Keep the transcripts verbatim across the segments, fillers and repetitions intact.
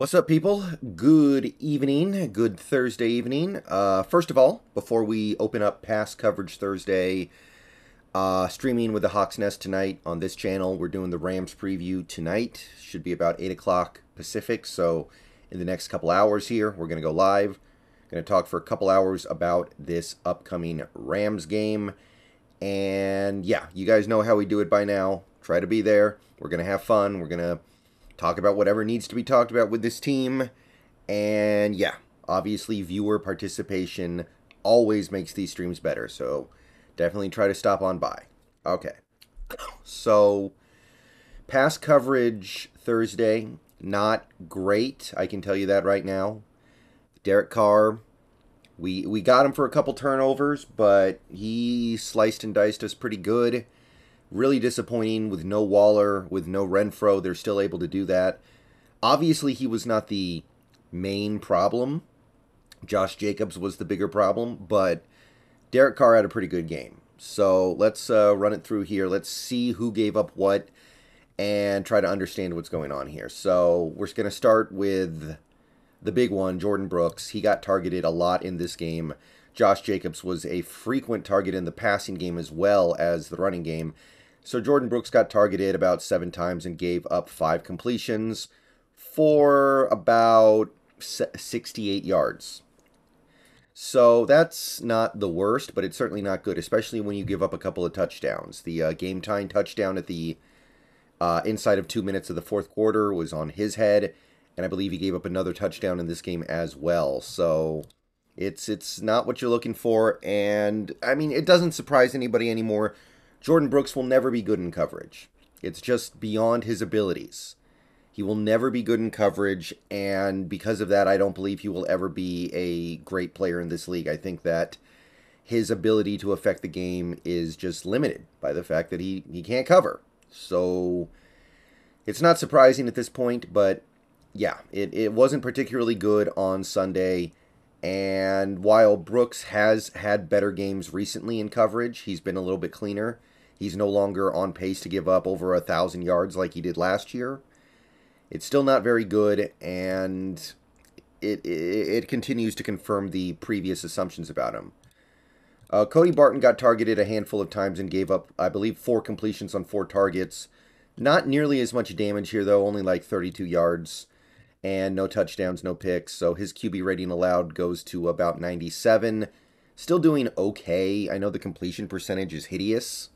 What's up, people? Good evening. Good Thursday evening. Uh, first of all, before we open up Pass Coverage Thursday, uh, streaming with the Hawk's Nest tonight on this channel, we're doing the Rams preview tonight. Should be about eight o'clock Pacific, so in the next couple hours here, we're going to go live. Going to talk for a couple hours about this upcoming Rams game. And yeah, you guys know how we do it by now. Try to be there. We're going to have fun. We're going to talk about whatever needs to be talked about with this team. And yeah, obviously viewer participation always makes these streams better, so definitely try to stop on by. Okay, so pass coverage Thursday, not great, I can tell you that right now. Derek Carr, we we got him for a couple turnovers, but he sliced and diced us pretty good. Really disappointing with no Waller, with no Renfro. They're still able to do that. Obviously, he was not the main problem. Josh Jacobs was the bigger problem, but Derek Carr had a pretty good game. So let's uh, run it through here. Let's see who gave up what and try to understand what's going on here. So we're going to start with the big one, Jordyn Brooks. He got targeted a lot in this game. Josh Jacobs was a frequent target in the passing game as well as the running game. So Jordyn Brooks got targeted about seven times and gave up five completions for about sixty-eight yards. So that's not the worst, but it's certainly not good, especially when you give up a couple of touchdowns. The uh, game-time touchdown at the uh, inside of two minutes of the fourth quarter was on his head, and I believe he gave up another touchdown in this game as well. So it's it's not what you're looking for, and I mean, it doesn't surprise anybody anymore. Jordyn Brooks will never be good in coverage. It's just beyond his abilities. He will never be good in coverage, and because of that, I don't believe he will ever be a great player in this league. I think that his ability to affect the game is just limited by the fact that he, he can't cover. So it's not surprising at this point, but yeah, it, it wasn't particularly good on Sunday. And while Brooks has had better games recently in coverage, he's been a little bit cleaner. He's no longer on pace to give up over a thousand yards like he did last year. It's still not very good, and it, it, it continues to confirm the previous assumptions about him. Uh, Cody Barton got targeted a handful of times and gave up, I believe, four completions on four targets. Not nearly as much damage here, though, only like thirty-two yards. And no touchdowns, no picks, so his Q B rating allowed goes to about ninety-seven. Still doing okay. I know the completion percentage is hideous,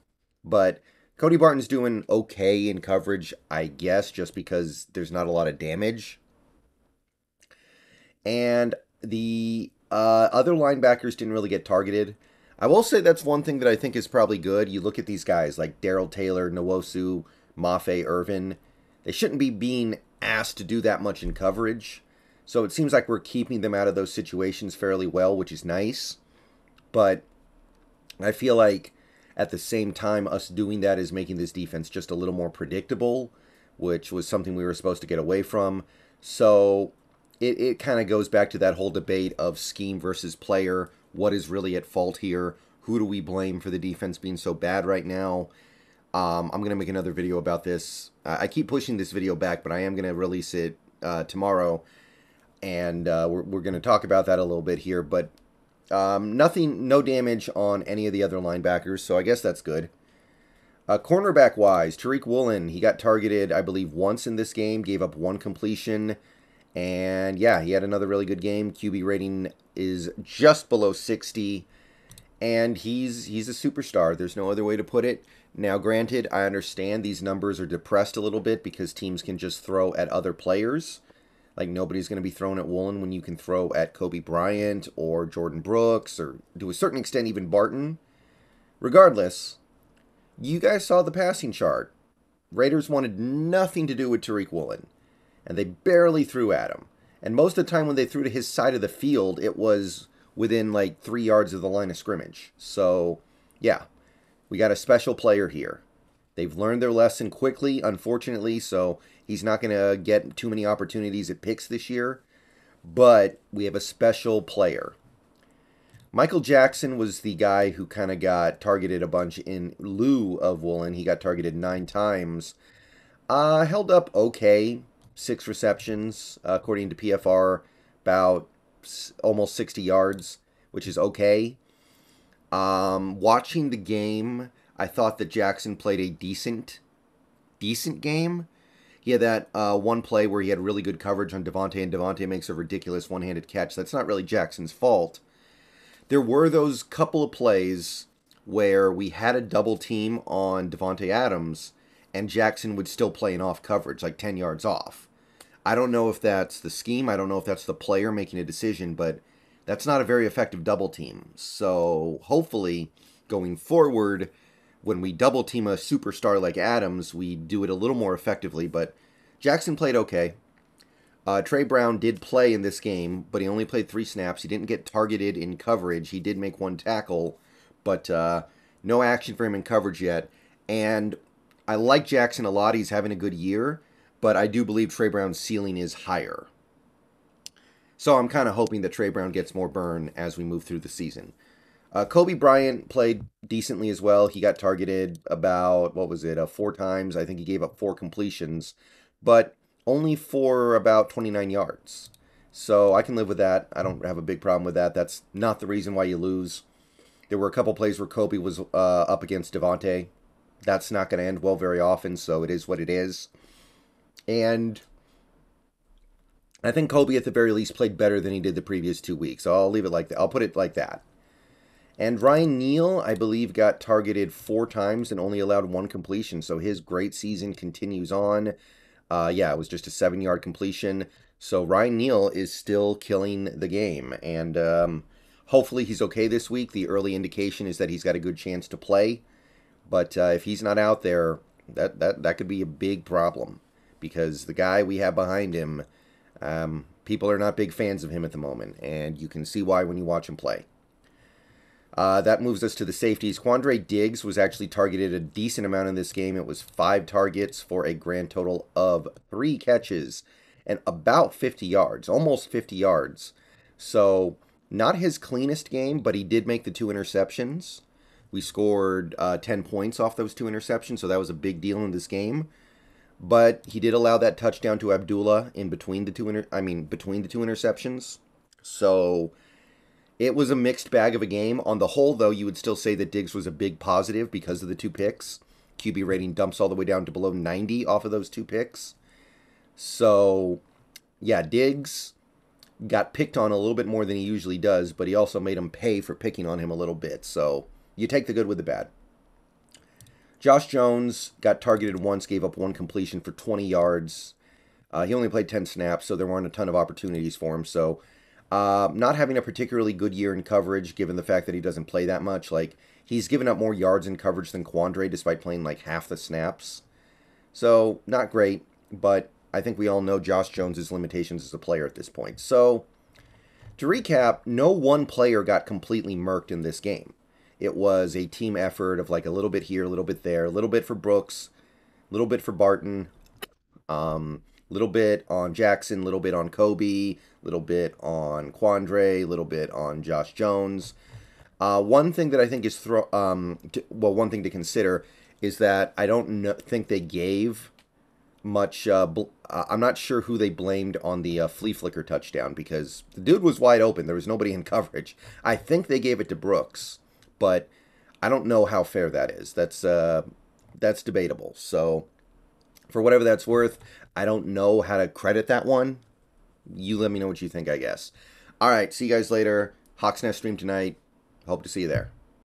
but Cody Barton's doing okay in coverage, I guess, just because there's not a lot of damage. And the uh, other linebackers didn't really get targeted. I will say that's one thing that I think is probably good. You look at these guys like Darrell Taylor, Nwosu, Mafe, Irvin. They shouldn't be being asked to do that much in coverage, so it seems like we're keeping them out of those situations fairly well, which is nice. But I feel like at the same time, us doing that is making this defense just a little more predictable, which was something we were supposed to get away from. So it, it kind of goes back to that whole debate of scheme versus player. What is really at fault here? Who do we blame for the defense being so bad right now? Um, I'm going to make another video about this. Uh, I keep pushing this video back, but I am going to release it uh, tomorrow. And uh, we're, we're going to talk about that a little bit here. But um, nothing, no damage on any of the other linebackers, so I guess that's good. Uh, Cornerback-wise, Tariq Woolen, he got targeted, I believe, once in this game. Gave up one completion. And yeah, he had another really good game. Q B rating is just below sixty. And he's he's a superstar. There's no other way to put it. Now, granted, I understand these numbers are depressed a little bit because teams can just throw at other players. Like, nobody's going to be thrown at Woolen when you can throw at Coby Bryant or Jordyn Brooks or, to a certain extent, even Barton. Regardless, you guys saw the passing chart. Raiders wanted nothing to do with Tariq Woolen, and they barely threw at him. And most of the time when they threw to his side of the field, it was within, like, three yards of the line of scrimmage. So, yeah. We got a special player here. They've learned their lesson quickly, unfortunately, so he's not going to get too many opportunities at picks this year. But we have a special player. Michael Jackson was the guy who kind of got targeted a bunch in lieu of Woolen. He got targeted nine times. Uh, held up okay. six receptions, uh, according to P F R, about almost sixty yards, which is okay. Um, watching the game, I thought that Jackson played a decent, decent game. He had that uh, one play where he had really good coverage on Davante, and Davante makes a ridiculous one-handed catch. That's not really Jackson's fault. There were those couple of plays where we had a double team on Davante Adams, and Jackson would still play an off coverage, like ten yards off. I don't know if that's the scheme. I don't know if that's the player making a decision, but that's not a very effective double team. So hopefully going forward, when we double team a superstar like Adams, we do it a little more effectively. But Jackson played okay. Uh, Trey Brown did play in this game, but he only played three snaps. He didn't get targeted in coverage. He did make one tackle, but uh, no action for him in coverage yet. And I like Jackson a lot. He's having a good year, but I do believe Trey Brown's ceiling is higher. So I'm kind of hoping that Trey Brown gets more burn as we move through the season. Uh, Coby Bryant played decently as well. He got targeted about, what was it, uh, four times. I think he gave up four completions, but only for about twenty-nine yards. So I can live with that. I don't have a big problem with that. That's not the reason why you lose. There were a couple plays where Coby was uh, up against Davante. That's not going to end well very often, so it is what it is. And I think Coby, at the very least, played better than he did the previous two weeks. So I'll leave it like that. I'll put it like that. And Ryan Neal, I believe, got targeted four times and only allowed one completion. So his great season continues on. Uh, yeah, it was just a seven-yard completion. So Ryan Neal is still killing the game. And um, hopefully he's okay this week. The early indication is that he's got a good chance to play. But uh, if he's not out there, that, that, that could be a big problem, because the guy we have behind him, um, people are not big fans of him at the moment, and you can see why when you watch him play. Uh, that moves us to the safeties. Quandre Diggs was actually targeted a decent amount in this game. It was five targets for a grand total of three catches and about fifty yards, almost fifty yards. So not his cleanest game, but he did make the two interceptions. We scored uh, ten points off those two interceptions, so that was a big deal in this game. But he did allow that touchdown to Abdullah in between the two inter I mean, between the two interceptions. So it was a mixed bag of a game. On the whole, though, you would still say that Diggs was a big positive because of the two picks. Q B rating dumps all the way down to below ninety off of those two picks. So, yeah, Diggs got picked on a little bit more than he usually does, but he also made him pay for picking on him a little bit. So you take the good with the bad. Josh Jones got targeted once, gave up one completion for twenty yards. Uh, he only played ten snaps, so there weren't a ton of opportunities for him. So uh, not having a particularly good year in coverage, given the fact that he doesn't play that much. Like, he's given up more yards in coverage than Quandre, despite playing like half the snaps. So not great, but I think we all know Josh Jones' limitations as a player at this point. So to recap, no one player got completely murked in this game. It was a team effort of like a little bit here, a little bit there, a little bit for Brooks, a little bit for Barton, um, little bit on Jackson, a little bit on Coby, a little bit on Quandre, a little bit on Josh Jones. Uh, one thing that I think is, throw, um, to, well, one thing to consider is that I don't know, think they gave much, uh, bl uh, I'm not sure who they blamed on the uh, flea flicker touchdown, because the dude was wide open. There was nobody in coverage. I think they gave it to Brooks, but I don't know how fair that is. That's uh, that's debatable. So for whatever that's worth, I don't know how to credit that one. You let me know what you think, I guess. All right, see you guys later. Hawks Nest stream tonight. Hope to see you there.